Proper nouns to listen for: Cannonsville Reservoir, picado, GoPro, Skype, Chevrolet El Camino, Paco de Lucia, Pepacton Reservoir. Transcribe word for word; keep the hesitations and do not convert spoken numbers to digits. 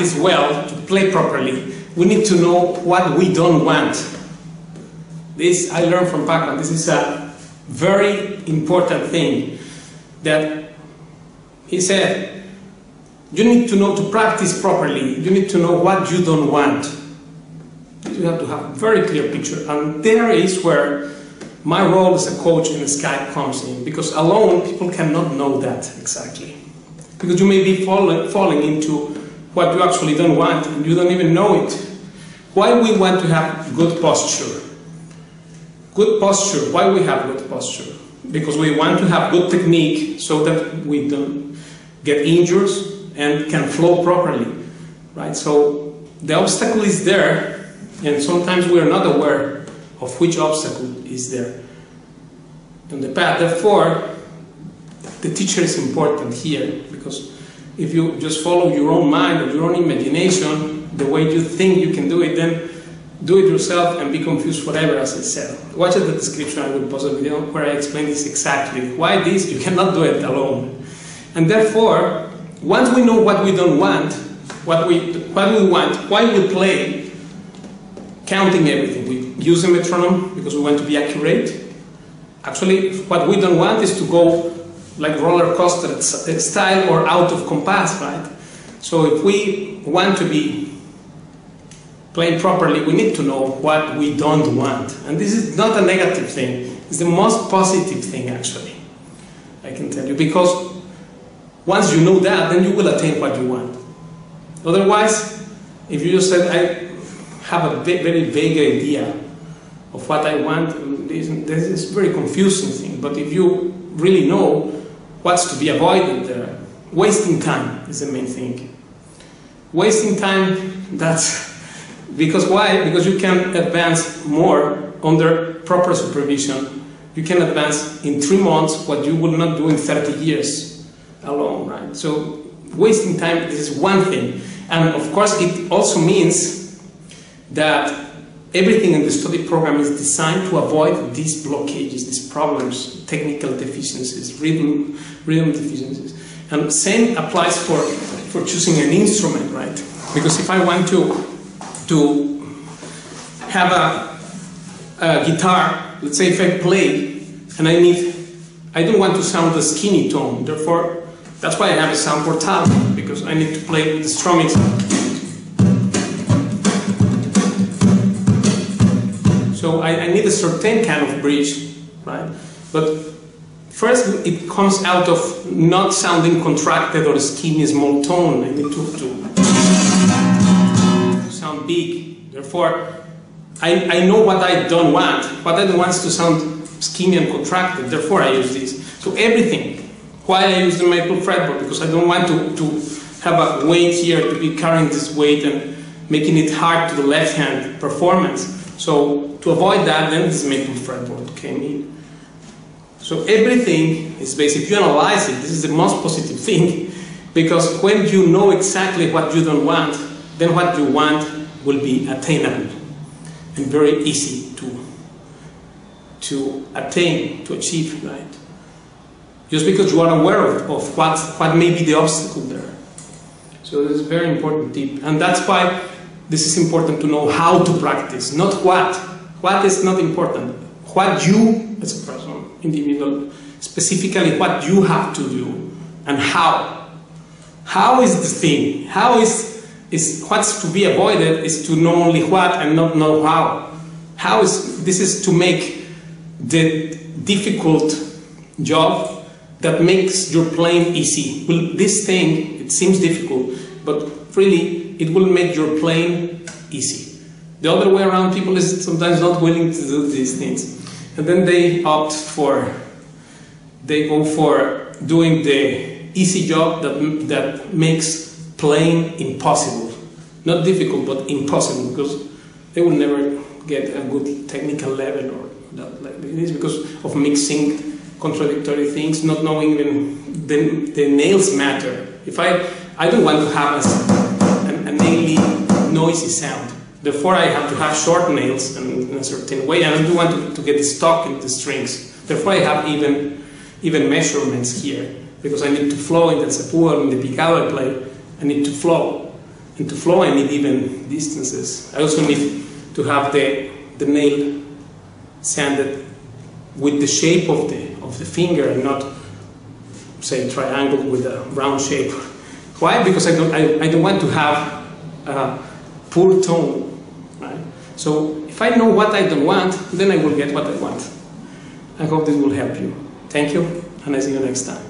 practice well, to play properly, we need to know what we don't want. This I learned from Paco. This is a very important thing that he said, you need to know to practice properly, you need to know what you don't want. You have to have a very clear picture, and there is where my role as a coach in Skype comes in, because alone people cannot know that exactly. Because you may be fall falling into what you actually don't want and you don't even know it. Why we want to have good posture? Good posture, why we have good posture? Because we want to have good technique so that we don't get injured and can flow properly, right? So the obstacle is there, and sometimes we are not aware of which obstacle is there on the path. Therefore, the teacher is important here, because if you just follow your own mind or your own imagination, the way you think you can do it, then do it yourself and be confused forever, as I said. Watch the description, I will post a video where I explain this exactly. Why this? You cannot do it alone. And therefore, once we know what we don't want, what we, what we want, why we play, counting everything. We use a metronome because we want to be accurate. Actually, what we don't want is to go like roller coaster style or out of compass, right? So if we want to be playing properly, we need to know what we don't want. And this is not a negative thing, it's the most positive thing actually, I can tell you, because once you know that, then you will attain what you want. Otherwise, if you just said, I have a very vague idea of what I want, this is a very confusing thing. But if you really know what's to be avoided there. Wasting time is the main thing. Wasting time, that's because why? Because you can advance more under proper supervision. You can advance in three months what you would not do in thirty years alone, right? So wasting time, this is one thing. And of course it also means that everything in the study program is designed to avoid these blockages, these problems, technical deficiencies, rhythm, rhythm deficiencies. And same applies for, for choosing an instrument, right? Because if I want to, to have a, a guitar, let's say if I play and I need, I don't want to sound a skinny tone, therefore that's why I have a sound portal, because I need to play with the strumming sound. So I, I need a certain kind of bridge, right? But first it comes out of not sounding contracted or skinny small tone. I need to, to, to sound big. Therefore, I, I know what I don't want. What I don't want is to sound skinny and contracted. Therefore, I use this. So everything. Why I use the maple fretboard? Because I don't want to, to have a weight here, to be carrying this weight and making it hard to the left hand performance. So to avoid that, then this maple fretboard came in. So everything is based, if you analyze it, this is the most positive thing, because when you know exactly what you don't want, then what you want will be attainable and very easy to, to attain, to achieve, right? Just because you are aware of, of what, what may be the obstacle there. So this is a very important tip, and that's why this is important to know how to practice, not what. What is not important. What you, as a person, individual, specifically what you have to do and how. How is the thing. How is, is what's to be avoided is to know only what and not know how. How is, this is to make the difficult job that makes your playing easy. Well, this thing, it seems difficult, but really, it will make your playing easy. The other way around, people is sometimes not willing to do these things. And then they opt for, they go for doing the easy job that, that makes playing impossible. Not difficult, but impossible, because they will never get a good technical level or that like this, because of mixing contradictory things, not knowing even the, the nails matter. If I, I don't want to have a mainly noisy sound. Therefore, I have to have short nails in a certain way, and I don't want to, to get stuck in the strings. Therefore, I have even, even measurements here, because I need to flow in the sapu or in the picado I play. I need to flow. into flow. I need even distances. I also need to have the, the nail sanded with the shape of the, of the finger and not, say, triangle with a round shape. Why? Because I don't, I, I don't want to have a poor tone, right? So if I know what I don't want, then I will get what I want. I hope this will help you. Thank you, and I see you next time.